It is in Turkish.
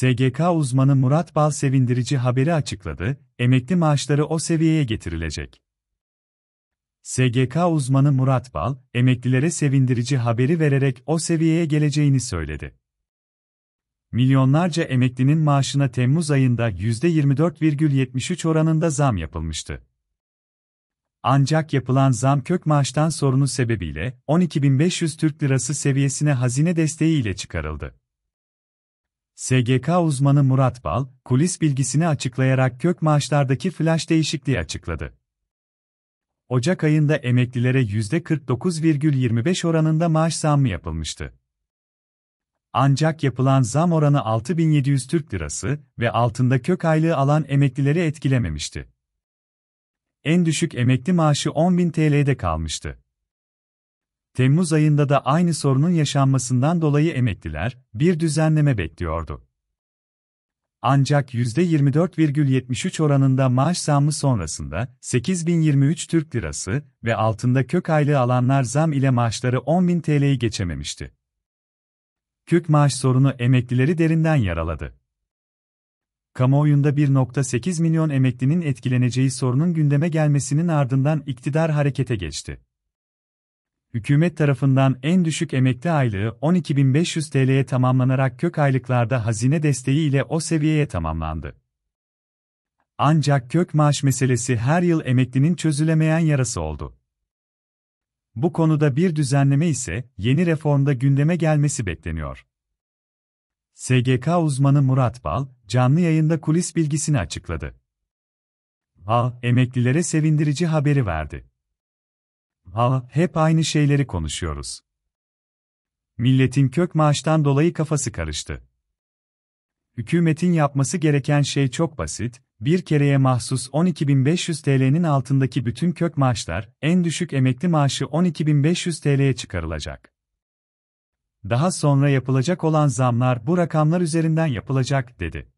SGK uzmanı Murat Bal sevindirici haberi açıkladı, emekli maaşları o seviyeye getirilecek. SGK uzmanı Murat Bal, emeklilere sevindirici haberi vererek o seviyeye geleceğini söyledi. Milyonlarca emeklinin maaşına Temmuz ayında %24,73 oranında zam yapılmıştı. Ancak yapılan zam kök maaştan sorunu sebebiyle 12.500 Türk Lirası seviyesine hazine desteği ile çıkarıldı. SGK uzmanı Murat Bal, kulis bilgisini açıklayarak kök maaşlardaki flaş değişikliği açıkladı. Ocak ayında emeklilere %49,25 oranında maaş zammı yapılmıştı. Ancak yapılan zam oranı 6.700 Türk Lirası ve altında kök aylığı alan emeklileri etkilememişti. En düşük emekli maaşı 10.000 TL'de kalmıştı. Temmuz ayında da aynı sorunun yaşanmasından dolayı emekliler bir düzenleme bekliyordu. Ancak %24,73 oranında maaş zammı sonrasında 8.023 Türk Lirası ve altında kök aylığı alanlar zam ile maaşları 10.000 TL'yi geçememişti. Kök maaş sorunu emeklileri derinden yaraladı. Kamuoyunda 1.8 milyon emeklinin etkileneceği sorunun gündeme gelmesinin ardından iktidar harekete geçti. Hükümet tarafından en düşük emekli aylığı 12.500 TL'ye tamamlanarak kök aylıklarda hazine desteği ile o seviyeye tamamlandı. Ancak kök maaş meselesi her yıl emeklinin çözülemeyen yarası oldu. Bu konuda bir düzenleme ise yeni reformda gündeme gelmesi bekleniyor. SGK uzmanı Murat Bal, canlı yayında kulis bilgisini açıkladı. Bal, emeklilere sevindirici haberi verdi. Bal, hep aynı şeyleri konuşuyoruz. Milletin kök maaştan dolayı kafası karıştı. Hükümetin yapması gereken şey çok basit, bir kereye mahsus 12.500 TL'nin altındaki bütün kök maaşlar, en düşük emekli maaşı 12.500 TL'ye çıkarılacak. Daha sonra yapılacak olan zamlar bu rakamlar üzerinden yapılacak, dedi.